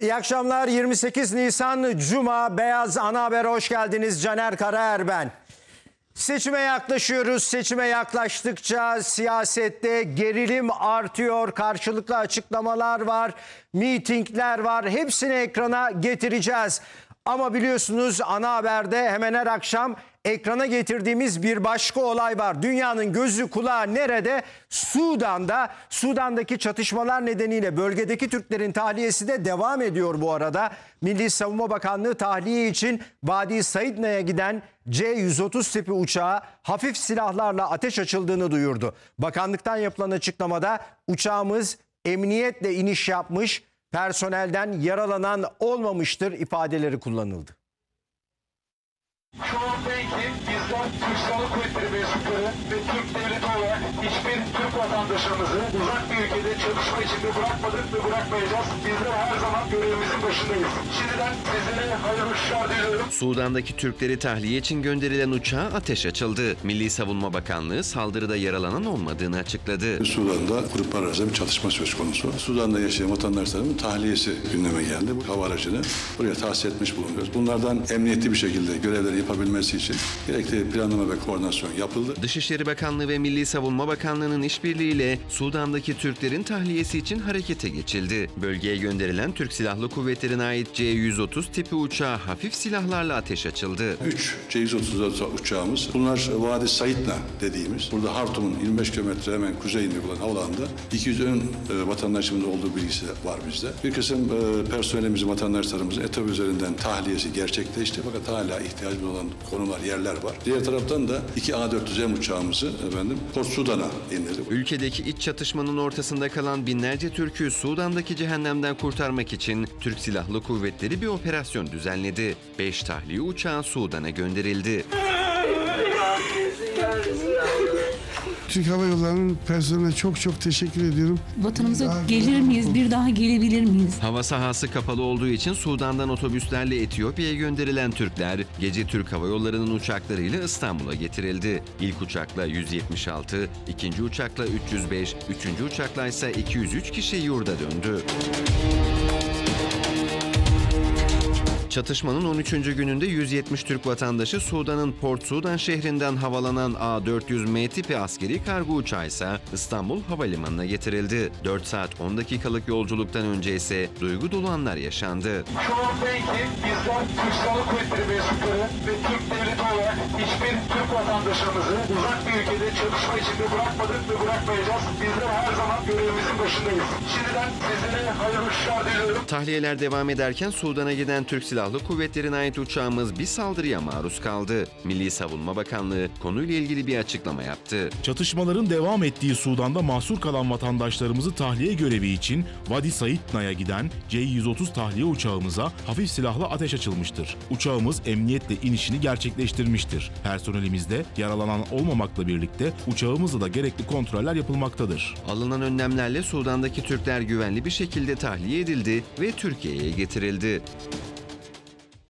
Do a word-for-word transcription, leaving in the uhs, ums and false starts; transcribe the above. İyi akşamlar. yirmi sekiz Nisan Cuma Beyaz Ana Haber'e hoş geldiniz. Caner Karaer ben. Seçime yaklaşıyoruz. Seçime yaklaştıkça siyasette gerilim artıyor. Karşılıklı açıklamalar var, mitingler var. Hepsini ekrana getireceğiz. Ama biliyorsunuz Ana Haber'de hemen her akşam ekrana getirdiğimiz bir başka olay var. Dünyanın gözü kulağı nerede? Sudan'da. Sudan'daki çatışmalar nedeniyle bölgedeki Türklerin tahliyesi de devam ediyor bu arada. Milli Savunma Bakanlığı tahliye için Vadi Saidna'ya giden C yüz otuz tipi uçağa hafif silahlarla ateş açıldığını duyurdu. Bakanlıktan yapılan açıklamada uçağımız emniyetle iniş yapmış, personelden yaralanan olmamıştır ifadeleri kullanıldı. Şu anda ki bizler Türk Silahlı Kuvvetleri mensupları ve Türk devleti olarak hiçbir Türk vatandaşımızı uzak bir ülkede çatışma içinde bırakmadık ve bırakmayacağız. Bizler her zaman görevimizin başındayız. Şimdiden sizlere hayırlı uçuşlar diliyorum. Sudan'daki Türkleri tahliye için gönderilen uçağa ateş açıldı. Milli Savunma Bakanlığı saldırıda yaralanan olmadığını açıkladı. Sudan'da gruplar arasında bir çatışma söz konusu. Sudan'da yaşayan vatandaşlarımızın tahliyesi gündeme geldi. Bu hava aracını buraya tahsis etmiş bulunuyoruz. Bunlardan emniyetli bir şekilde görevleri yapabilmesi için gerekli planlama ve koordinasyon yapıldı. Dışişleri Bakanlığı ve Milli Savunma Bakanlığı'nın işbirliğiyle Sudan'daki Türklerin tahliyesi için harekete geçildi. Bölgeye gönderilen Türk Silahlı Kuvvetleri'ne ait C yüz otuz tipi uçağa hafif silahlarla ateş açıldı. üç C yüz otuz uçağımız, bunlar Vadi Saidna dediğimiz, burada Hartum'un yirmi beş kilometre hemen kuzeyinde olan havaalanında iki yüz ön vatandaşımız olduğu bilgisi var bizde. Bir kısım personelimizin, vatandaşlarımızın etap üzerinden tahliyesi gerçekleşti fakat hala ihtiyacımız olan konular, yerler var. Diğer taraftan da iki A dört yüz M uçağımızı efendim Port Sudan'a indirdik. Ülkedeki iç çatışmanın ortasında kalan binlerce Türk'ü Sudan'daki cehennemden kurtarmak için Türk Silahlı Kuvvetleri bir operasyon düzenledi. beş tahliye uçağı Sudan'a gönderildi. Türk Hava Yolları'nın personeline çok çok teşekkür ediyorum. Vatanımıza daha gelir miyiz? Bir daha gelebilir miyiz? Hava sahası kapalı olduğu için Sudan'dan otobüslerle Etiyopya'ya gönderilen Türkler gece Türk Hava Yolları'nın uçaklarıyla İstanbul'a getirildi. İlk uçakla yüz yetmiş altı, ikinci uçakla üç yüz beş, üçüncü uçakla ise iki yüz üç kişi yurda döndü. Çatışmanın on üçüncü gününde yüz yetmiş Türk vatandaşı Sudan'ın Port Sudan şehrinden havalanan A dört yüz M tipi askeri kargo uçağı ise İstanbul Havalimanı'na getirildi. dört saat on dakikalık yolculuktan önce ise duygu dolu anlar yaşandı. Şu andaki bizler Türk Silahlı Kuvvetleri mensupları ve Türk devleti olarak hiçbir Türk vatandaşımızı uzak bir ülkede çatışma içinde bırakmadık ve bırakmayacağız. Bizler her zaman görevimizin başındayız. Şimdiden sizlere hayırlı uçuşlar diliyorum. Tahliyeler devam ederken Sudan'a giden Türk Silahlı Silahlı Kuvvetleri'ne ait uçağımız bir saldırıya maruz kaldı. Milli Savunma Bakanlığı konuyla ilgili bir açıklama yaptı. Çatışmaların devam ettiği Sudan'da mahsur kalan vatandaşlarımızı tahliye görevi için Vadi Saidna'ya giden C yüz otuz tahliye uçağımıza hafif silahla ateş açılmıştır. Uçağımız emniyetle inişini gerçekleştirmiştir. Personelimizde yaralanan olmamakla birlikte uçağımızda da gerekli kontroller yapılmaktadır. Alınan önlemlerle Sudan'daki Türkler güvenli bir şekilde tahliye edildi ve Türkiye'ye getirildi.